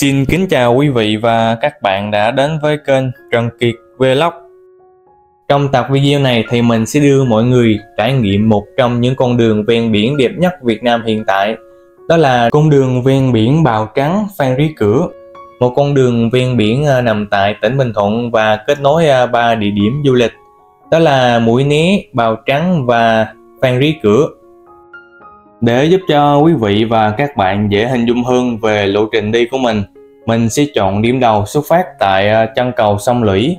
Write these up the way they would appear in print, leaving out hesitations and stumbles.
Xin kính chào quý vị và các bạn đã đến với kênh Trần Kiệt Vlog. Trong tập video này thì mình sẽ đưa mọi người trải nghiệm một trong những con đường ven biển đẹp nhất Việt Nam hiện tại. Đó là con đường ven biển Bàu Trắng Phan Rí Cửa. Một con đường ven biển nằm tại tỉnh Bình Thuận và kết nối 3 địa điểm du lịch. Đó là Mũi Né, Bàu Trắng và Phan Rí Cửa. Để giúp cho quý vị và các bạn dễ hình dung hơn về lộ trình đi của mình sẽ chọn điểm đầu xuất phát tại chân cầu Sông Lũy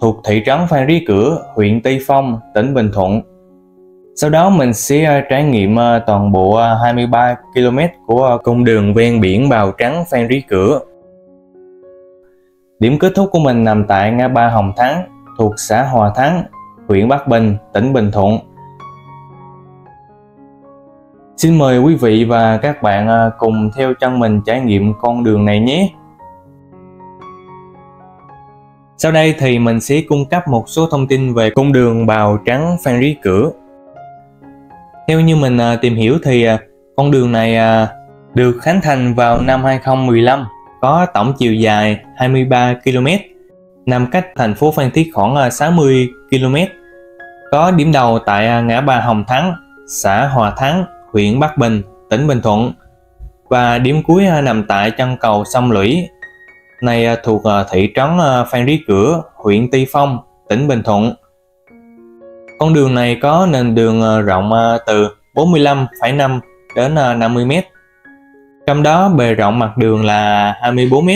thuộc thị trấn Phan Rí Cửa, huyện Tuy Phong, tỉnh Bình Thuận. Sau đó mình sẽ trải nghiệm toàn bộ 23 km của con đường ven biển Bàu Trắng Phan Rí Cửa. Điểm kết thúc của mình nằm tại Ngã Ba Hồng Thắng thuộc xã Hòa Thắng, huyện Bắc Bình, tỉnh Bình Thuận. Xin mời quý vị và các bạn cùng theo chân mình trải nghiệm con đường này nhé. Sau đây thì mình sẽ cung cấp một số thông tin về con đường Bàu Trắng Phan Rí Cửa. Theo như mình tìm hiểu thì con đường này được khánh thành vào năm 2015, có tổng chiều dài 23 km, nằm cách thành phố Phan Thiết khoảng 60 km, có điểm đầu tại ngã ba Hồng Thắng, xã Hòa Thắng, huyện Bắc Bình, tỉnh Bình Thuận và điểm cuối nằm tại chân cầu Sông Lũy này thuộc thị trấn Phan Rí Cửa, huyện Tuy Phong, tỉnh Bình Thuận. Con đường này có nền đường rộng từ 45,5 đến 50 m, trong đó bề rộng mặt đường là 24 m,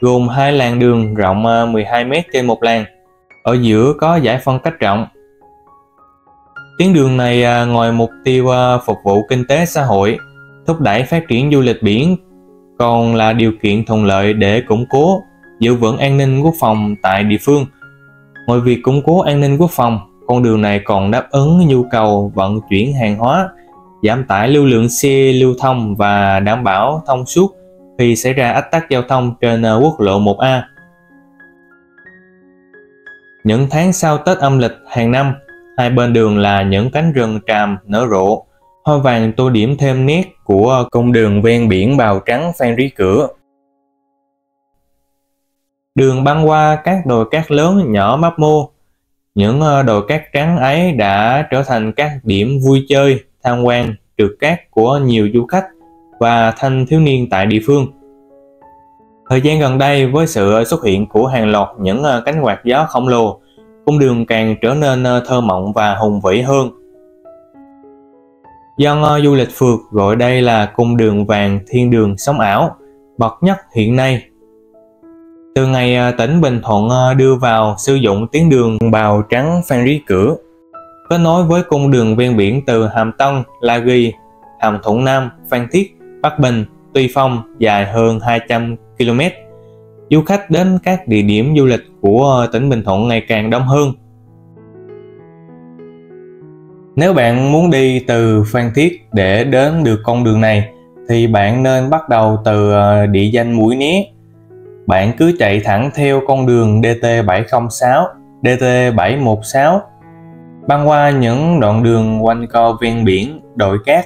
gồm 2 làn đường rộng 12 m trên một làn, ở giữa có giải phân cách rộng. Tuyến đường này ngoài mục tiêu phục vụ kinh tế xã hội, thúc đẩy phát triển du lịch biển, còn là điều kiện thuận lợi để củng cố, giữ vững an ninh quốc phòng tại địa phương. Ngoài việc củng cố an ninh quốc phòng, con đường này còn đáp ứng nhu cầu vận chuyển hàng hóa, giảm tải lưu lượng xe lưu thông và đảm bảo thông suốt khi xảy ra ách tắc giao thông trên quốc lộ 1A. Những tháng sau Tết âm lịch hàng năm, hai bên đường là những cánh rừng tràm nở rộ, hoa vàng tô điểm thêm nét của con đường ven biển Bàu Trắng Phan Rí Cửa. Đường băng qua các đồi cát lớn nhỏ mấp mô. Những đồi cát trắng ấy đã trở thành các điểm vui chơi, tham quan, trượt cát của nhiều du khách và thanh thiếu niên tại địa phương. Thời gian gần đây, với sự xuất hiện của hàng loạt những cánh quạt gió khổng lồ, con đường càng trở nên thơ mộng và hùng vĩ hơn. Dân du lịch phượt gọi đây là cung đường vàng thiên đường sống ảo, bậc nhất hiện nay. Từ ngày tỉnh Bình Thuận đưa vào sử dụng tuyến đường Bàu Trắng Phan Rí Cửa, kết nối với cung đường ven biển từ Hàm Tân, La Gi, Hàm Thuận Nam, Phan Thiết, Bắc Bình, Tuy Phong dài hơn 200 km. Du khách đến các địa điểm du lịch của tỉnh Bình Thuận ngày càng đông hơn. Nếu bạn muốn đi từ Phan Thiết để đến được con đường này thì bạn nên bắt đầu từ địa danh Mũi Né. Bạn cứ chạy thẳng theo con đường DT706, DT716, băng qua những đoạn đường quanh co ven biển, đồi cát.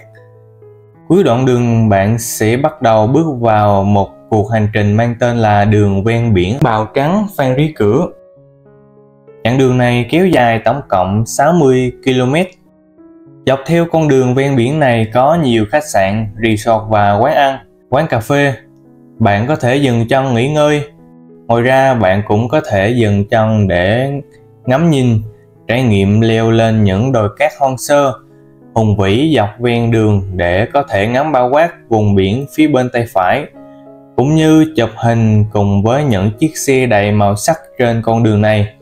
Cuối đoạn đường bạn sẽ bắt đầu bước vào một cuộc hành trình mang tên là đường ven biển Bàu Trắng Phan Rí Cửa. Chặng đường này kéo dài tổng cộng 60 km. Dọc theo con đường ven biển này có nhiều khách sạn, resort và quán ăn, quán cà phê. Bạn có thể dừng chân nghỉ ngơi. Ngoài ra bạn cũng có thể dừng chân để ngắm nhìn, trải nghiệm leo lên những đồi cát hoang sơ, hùng vĩ dọc ven đường để có thể ngắm bao quát vùng biển phía bên tay phải, cũng như chụp hình cùng với những chiếc xe đầy màu sắc trên con đường này.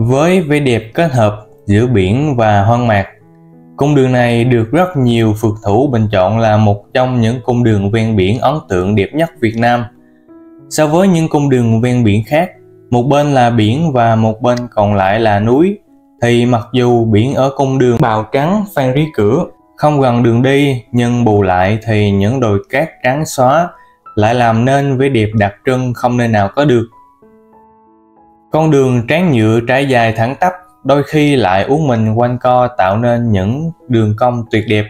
Với vẻ đẹp kết hợp giữa biển và hoang mạc, cung đường này được rất nhiều phượt thủ bình chọn là một trong những cung đường ven biển ấn tượng đẹp nhất Việt Nam. So với những cung đường ven biển khác, một bên là biển và một bên còn lại là núi, thì mặc dù biển ở cung đường Bàu Trắng Phan Rí Cửa không gần đường đi, nhưng bù lại thì những đồi cát trắng xóa lại làm nên vẻ đẹp đặc trưng không nơi nào có được. Con đường tráng nhựa trải dài thẳng tắp đôi khi lại uốn mình quanh co tạo nên những đường cong tuyệt đẹp.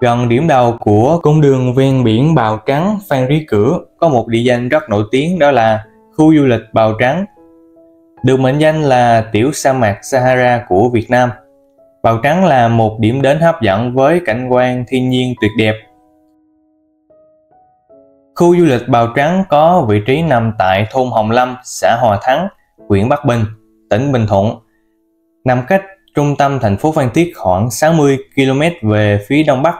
Gần điểm đầu của cung đường ven biển Bàu Trắng Phan Rí Cửa có một địa danh rất nổi tiếng, đó là khu du lịch Bàu Trắng, được mệnh danh là tiểu sa mạc Sahara của Việt Nam. Bàu Trắng là một điểm đến hấp dẫn với cảnh quan thiên nhiên tuyệt đẹp. Khu du lịch Bàu Trắng có vị trí nằm tại thôn Hồng Lâm, xã Hòa Thắng, huyện Bắc Bình, tỉnh Bình Thuận, nằm cách trung tâm thành phố Phan Thiết khoảng 60 km về phía đông bắc.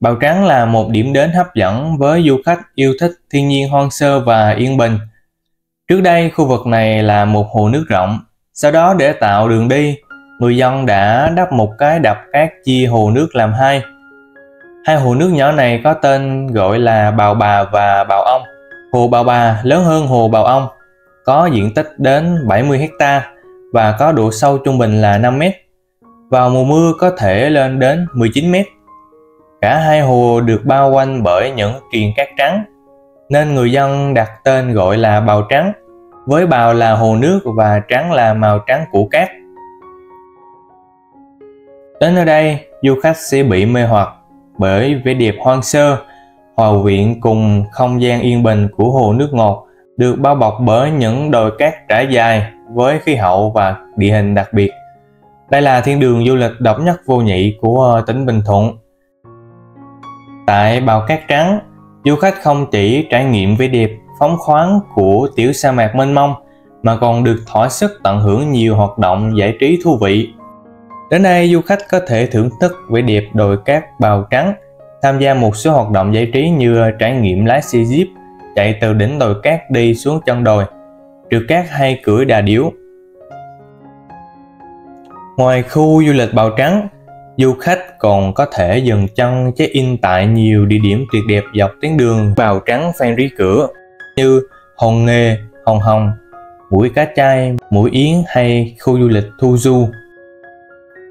Bàu Trắng là một điểm đến hấp dẫn với du khách yêu thích thiên nhiên hoang sơ và yên bình. Trước đây, khu vực này là một hồ nước rộng. Sau đó, để tạo đường đi, người dân đã đắp một cái đập cát chia hồ nước làm hai. Hai hồ nước nhỏ này có tên gọi là Bàu Bà và Bàu Ông. Hồ Bàu Bà lớn hơn hồ Bàu Ông, có diện tích đến 70 hecta và có độ sâu trung bình là 5 mét. Vào mùa mưa có thể lên đến 19 mét. Cả hai hồ được bao quanh bởi những triền cát trắng, nên người dân đặt tên gọi là Bàu Trắng, với bào là hồ nước và trắng là màu trắng của cát. Đến nơi đây, du khách sẽ bị mê hoặc bởi vẻ đẹp hoang sơ, hòa quyện cùng không gian yên bình của hồ nước ngọt, được bao bọc bởi những đồi cát trải dài với khí hậu và địa hình đặc biệt. Đây là thiên đường du lịch độc nhất vô nhị của tỉnh Bình Thuận. Tại Bàu Cát Trắng, du khách không chỉ trải nghiệm vẻ đẹp phóng khoáng của tiểu sa mạc mênh mông mà còn được thỏa sức tận hưởng nhiều hoạt động giải trí thú vị. Đến đây, du khách có thể thưởng thức vẻ đẹp đồi cát Bàu Trắng, tham gia một số hoạt động giải trí như trải nghiệm lái xe jeep, chạy từ đỉnh đồi cát đi xuống chân đồi, trượt cát hay cưỡi đà điểu. Ngoài khu du lịch Bàu Trắng, du khách còn có thể dừng chân check-in tại nhiều địa điểm tuyệt đẹp dọc tuyến đường Bàu Trắng Phan Rí Cửa như Hòn Nghề, Hòn Hồng, Mũi Cá Chai, Mũi Yến hay khu du lịch Thu Du.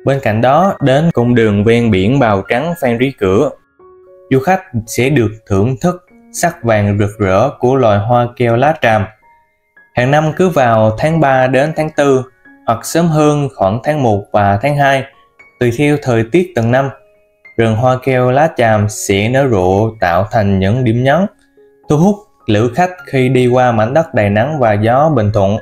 Bên cạnh đó, đến cung đường ven biển Bàu Trắng Phan Rí Cửa, du khách sẽ được thưởng thức sắc vàng rực rỡ của loài hoa keo lá tràm. Hàng năm cứ vào tháng 3 đến tháng 4 hoặc sớm hơn khoảng tháng 1 và tháng 2, tùy theo thời tiết từng năm, rừng hoa keo lá tràm sẽ nở rộ tạo thành những điểm nhấn, thu hút lữ khách khi đi qua mảnh đất đầy nắng và gió Bình Thuận.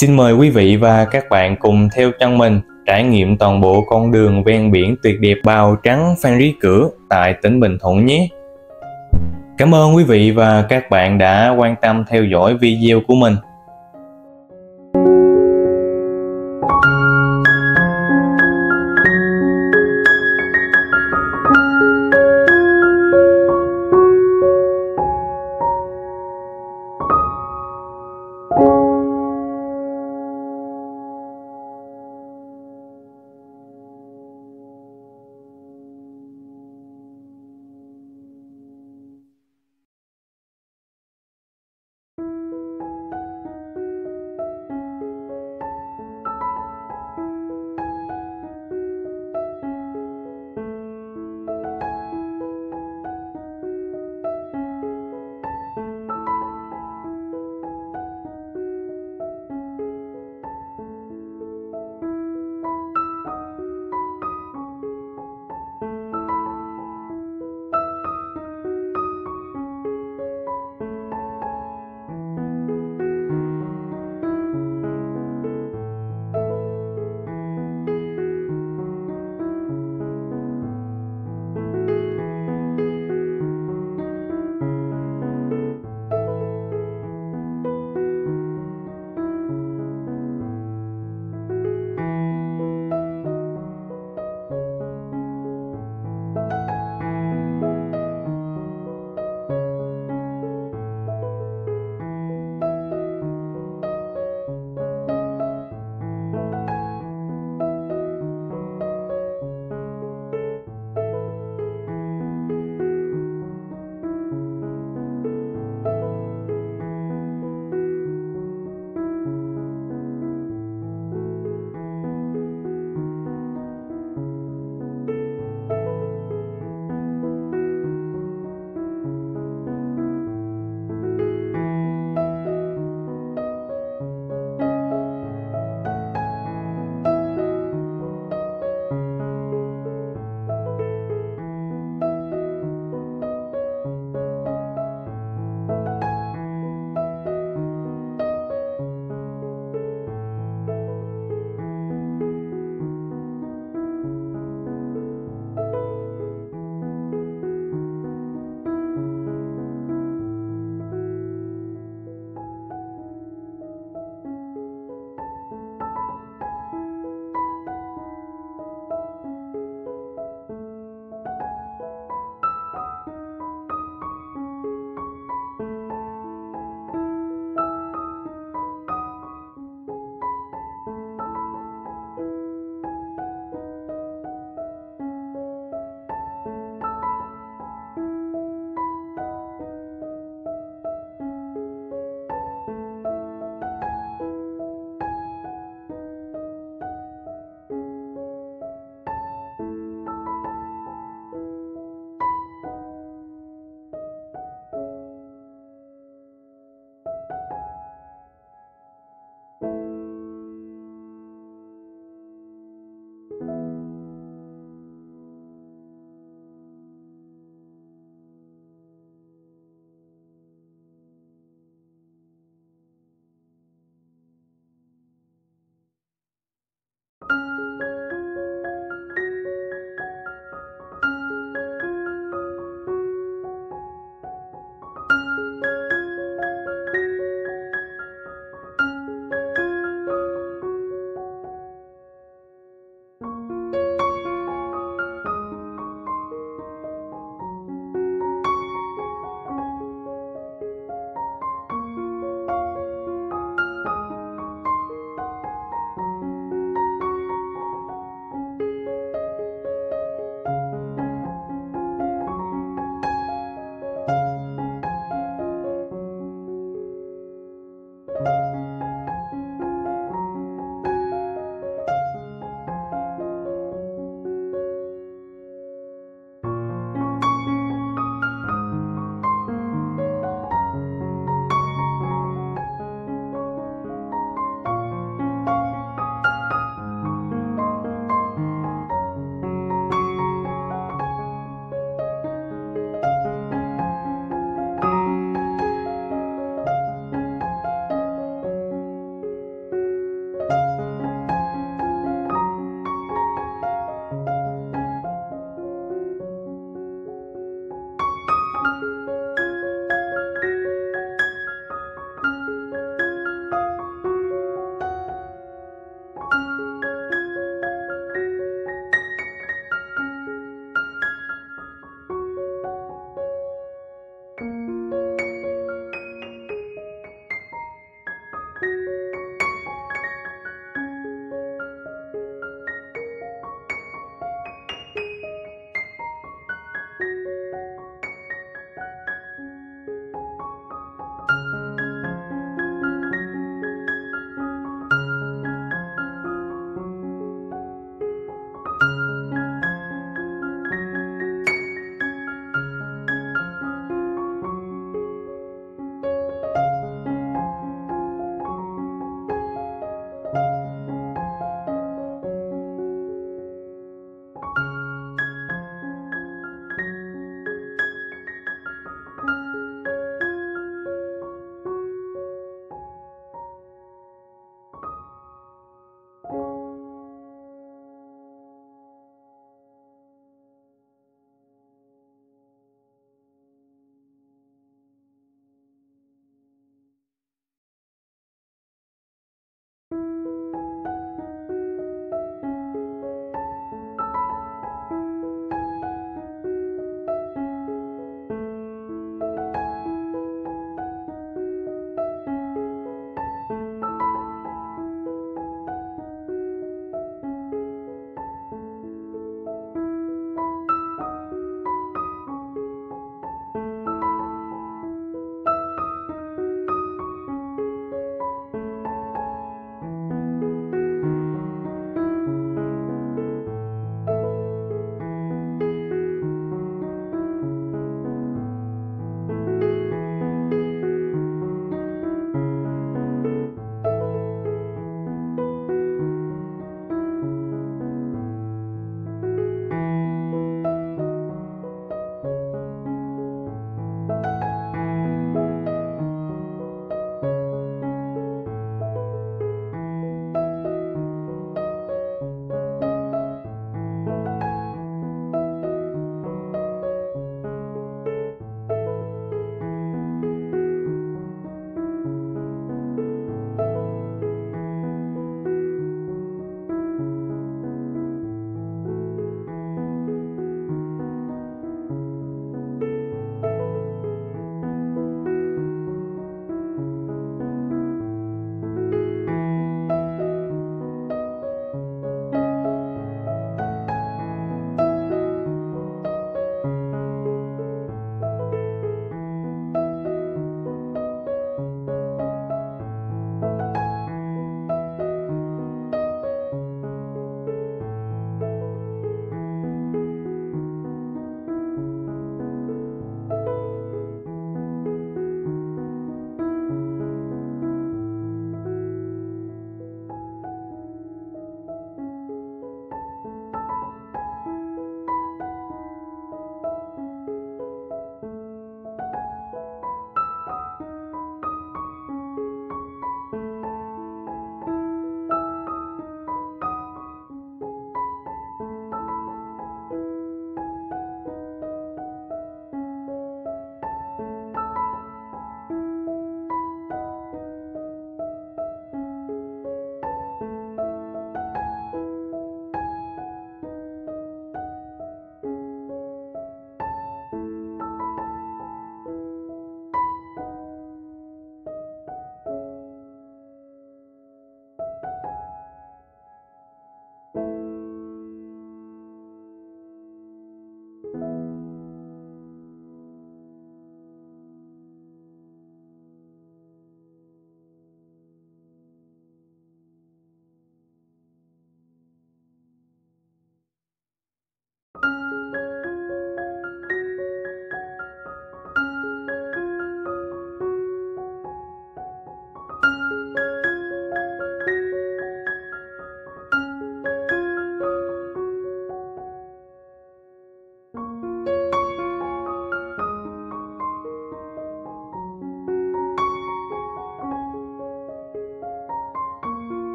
Xin mời quý vị và các bạn cùng theo chân mình trải nghiệm toàn bộ con đường ven biển tuyệt đẹp Bàu Trắng Phan Rí Cửa tại tỉnh Bình Thuận nhé. Cảm ơn quý vị và các bạn đã quan tâm theo dõi video của mình.